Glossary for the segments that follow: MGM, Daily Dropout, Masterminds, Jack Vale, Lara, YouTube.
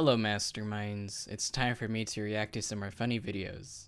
Hello, Masterminds. It's time for me to react to some more funny videos.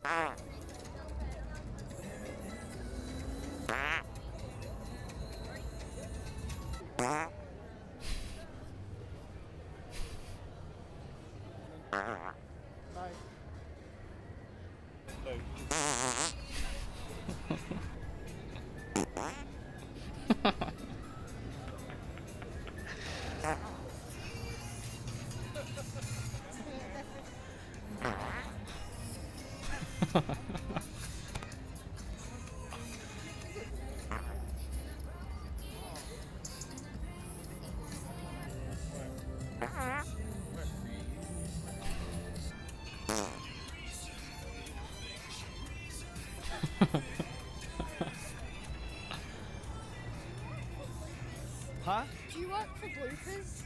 Huh? Do you work for bloopers?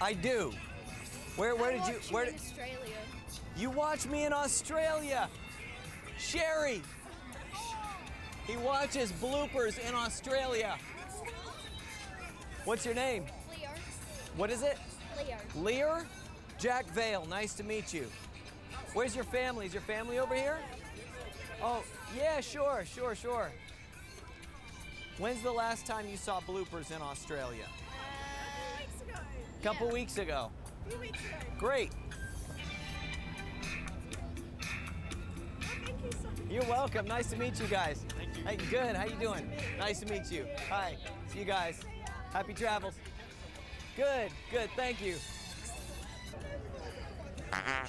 I do. Where did you? In Australia. You watch me in Australia, Sherry. He watches bloopers in Australia. What's your name? Leo. What is it? Leo. Leo? Jack Vale. Nice to meet you. Where's your family? Is your family over here? Oh, yeah, sure. When's the last time you saw bloopers in Australia? A couple weeks ago. A few weeks ago. Great. Oh, thank you so much. You're welcome. Nice to meet you guys. Thank you. Hey, good. How you doing? Nice to meet you. Hi. See you guys. Happy travels. Good. Thank you. I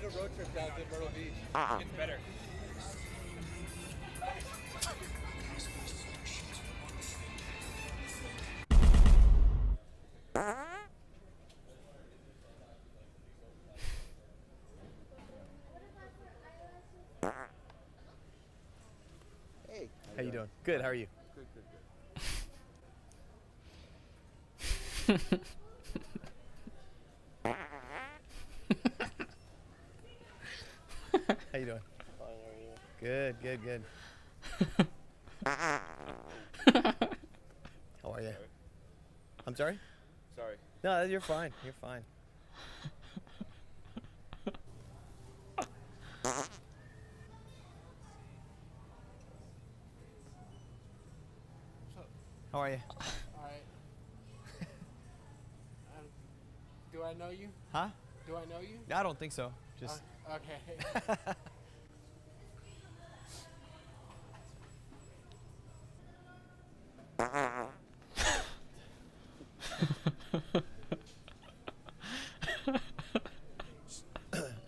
did a road trip down to Myrtle Beach. It's better. Hey. How you doing? Good. How are you? Good. How you doing? Fine, how are you? Good. How are you? I'm sorry? Sorry. No, you're fine. How are you? All right. Do I know you? Huh? Do I know you? I don't think so. Just. Okay.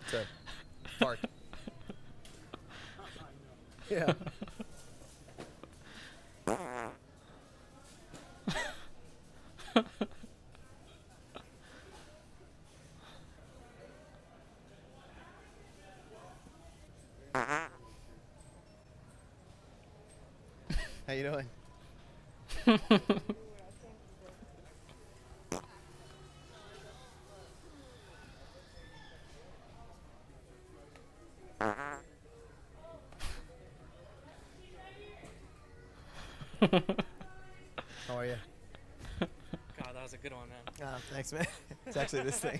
It's a fart. Yeah. How you doing? How are you? God, that was a good one, man. Oh, thanks, man. It's actually this thing.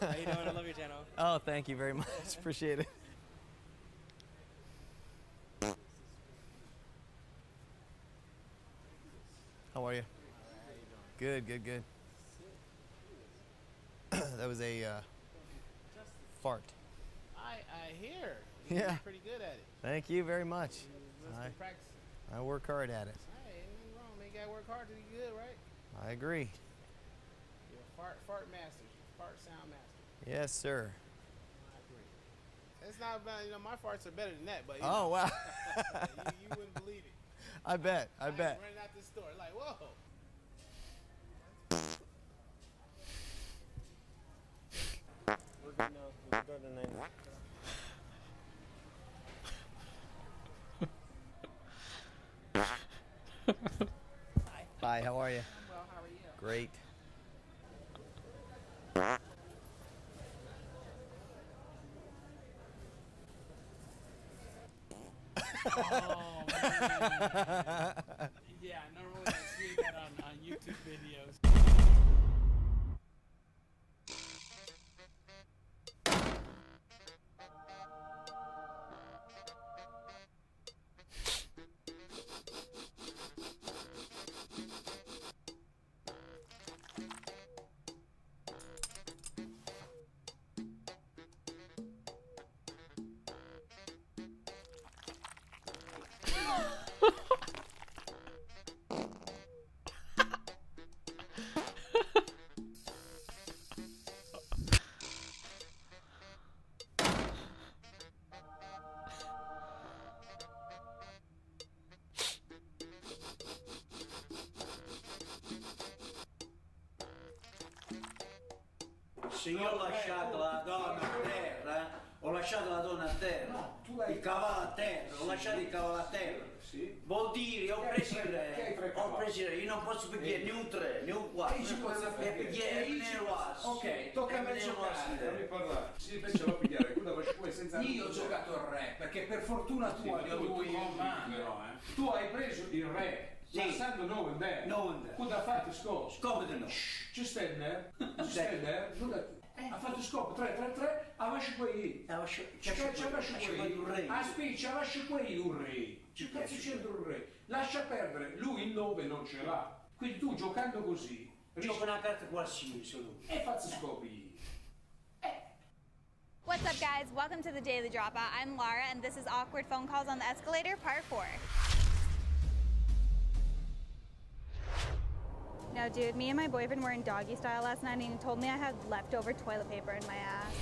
How you doing? I love your channel. Oh, thank you very much. Appreciate it. How are you? Good. That was a fart. I hear. You're pretty good at it. Thank you very much. I work hard at it. Hey, ain't wrong. You gotta work hard to be good, right? I agree. You're a fart master, fart sound master. Yes, sir. I agree. It's not about, my farts are better than that, but oh, wow. you wouldn't believe it. I bet. Running out the store, like, whoa. Hi, how are you? I'm well, how are you? Great. Oh, man. Yeah, normally I see that on YouTube videos. Signor, lasciate la donna a terra, ho lasciato la donna a terra, il cavallo a terra, ho lasciato il cavallo a terra. Vuol dire, ho preso il re, io non posso pigliare né un tre, né un quattro, non posso pigliare né un asso. Ok, tocca a me giocare, non mi parlare. Sì, invece l'ho pigliare, quella faccio poi senza... Io ho giocato il re, perché per fortuna tua li ho avuti in mano. Tu hai preso il re. Passando no one there. No one there. Quando ha fatto scopo? Scopo di no. Ci stai there? Ci stai there? Ha fatto scopo 3-3-3, avasci qui. Ci avasci qui. Aspetti, ci avasci qui un re. Ci cazzo c'è un re. Lascia perdere, lui il 9 non ce l'ha. Quindi tu giocando così... Gioca una carta qualsiasi. E fatti scopi. What's up guys, welcome to the Daily Dropout. I'm Lara and this is Awkward Phone Calls on the Escalator, part 4. No, dude, me and my boyfriend were in doggy style last night and he told me I had leftover toilet paper in my ass.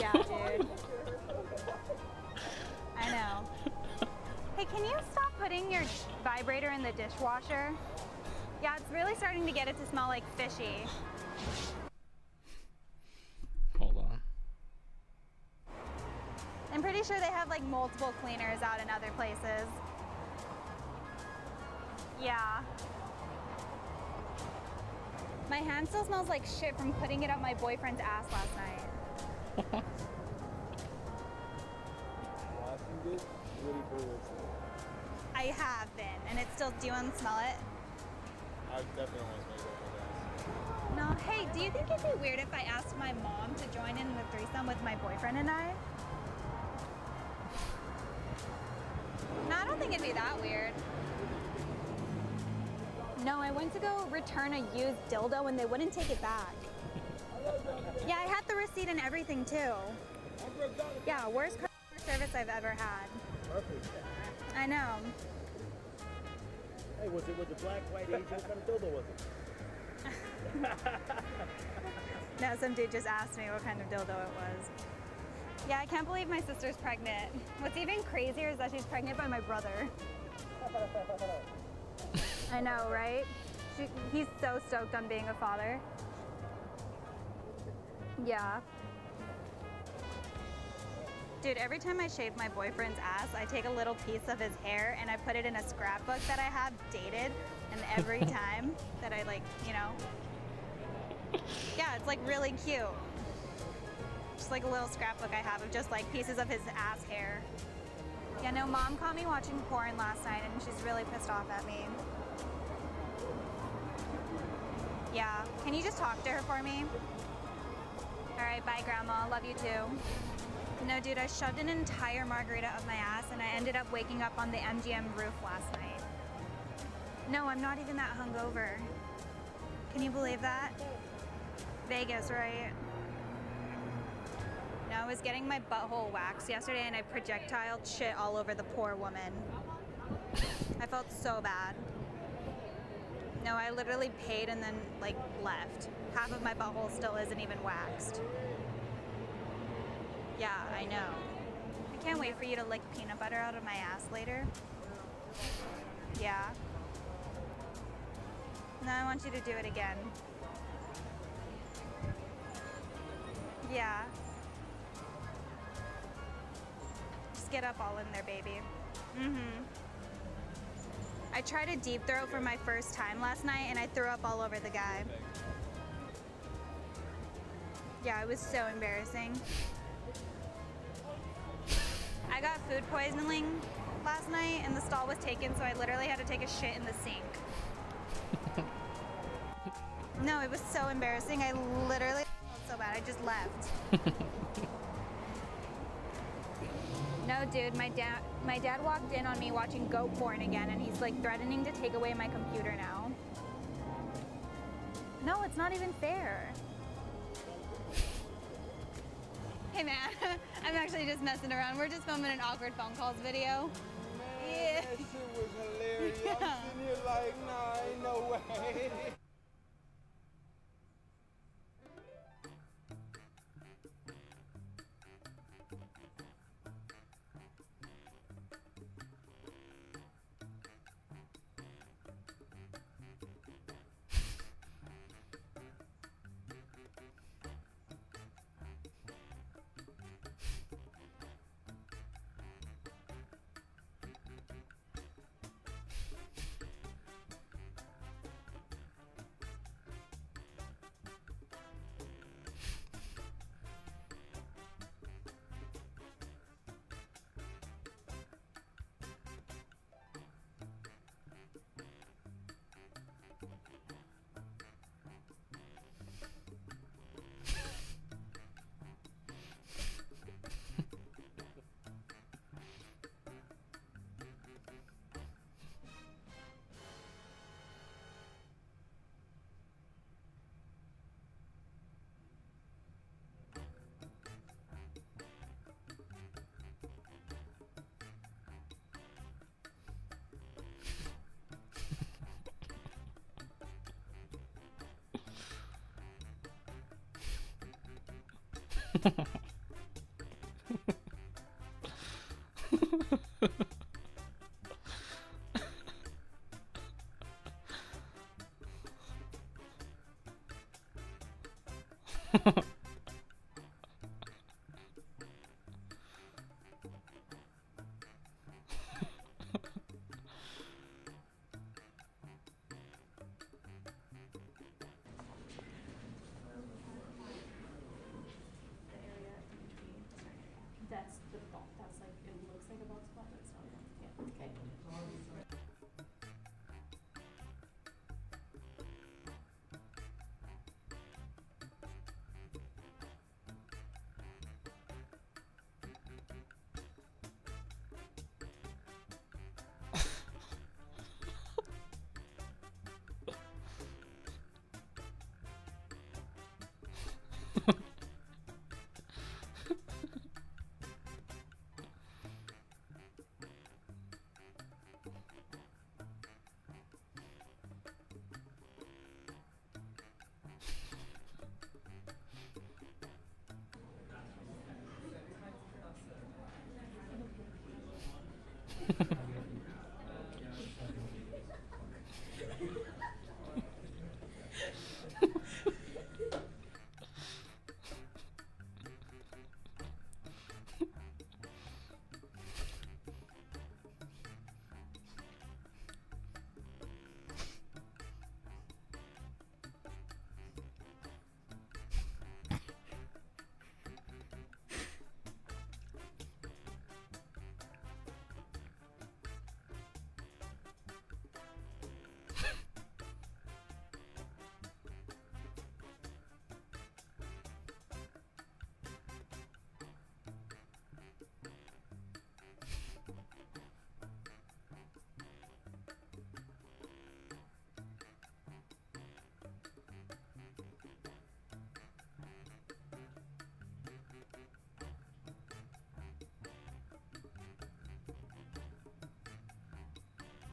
Yeah, dude. I know. Hey, can you stop putting your vibrator in the dishwasher? Yeah, it's really starting to get it to smell like fishy. Hold on. I'm pretty sure they have like multiple cleaners out in other places. Yeah. My hand still smells like shit from putting it up my boyfriend's ass last night. I have been, and it's still. Do you want to smell it? I definitely want to smell it. No, hey, do you think it'd be weird if I asked my mom to join in the threesome with my boyfriend and I? No, I don't think it'd be that weird. No, I went to go return a used dildo and they wouldn't take it back. Yeah, I had the receipt and everything too. Yeah, worst customer service I've ever had. Perfect. I know. Hey, was it with the black, white, Asian kind of dildo was it? No, some dude just asked me what kind of dildo it was. Yeah, I can't believe my sister's pregnant. What's even crazier is that she's pregnant by my brother. I know, right? He's so stoked on being a father. Yeah. Dude, every time I shave my boyfriend's ass, I take a little piece of his hair and I put it in a scrapbook that I have dated. And every time that I like, you know. Yeah, it's like really cute. Just like a little scrapbook I have of just like pieces of his ass hair. Yeah, no, mom caught me watching porn last night and she's really pissed off at me. Yeah, can you just talk to her for me? All right, bye, Grandma, love you too. No, dude, I shoved an entire margarita up my ass and I ended up waking up on the MGM roof last night. No, I'm not even that hungover. Can you believe that? Vegas, right? No, I was getting my butthole waxed yesterday and I projectiled shit all over the poor woman. I felt so bad. No, I literally paid and then like left. Half of my butthole still isn't even waxed. Yeah, I know. I can't wait for you to lick peanut butter out of my ass later. Yeah. No, I want you to do it again. Yeah. Just get up all in there, baby. Mm-hmm. I tried a deep throat for my first time last night and I threw up all over the guy. Yeah, it was so embarrassing. I got food poisoning last night and the stall was taken, so I literally had to take a shit in the sink. No, it was so embarrassing. I literally felt so bad. I just left. No, dude, my dad walked in on me watching goat porn again, and he's like threatening to take away my computer now. No, it's not even fair. Hey man, I'm actually just messing around. We're just filming an awkward phone calls video. Man, yeah. That shit was hilarious. Yeah. I'm sitting here like, nah, ain't no way. That's the box. That's like, it looks like a box plot, but it's not a box. Yeah, okay.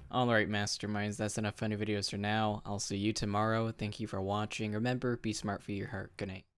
Alright Masterminds, that's enough funny videos for now. I'll see you tomorrow. Thank you for watching. Remember, be smart for your heart. Good night.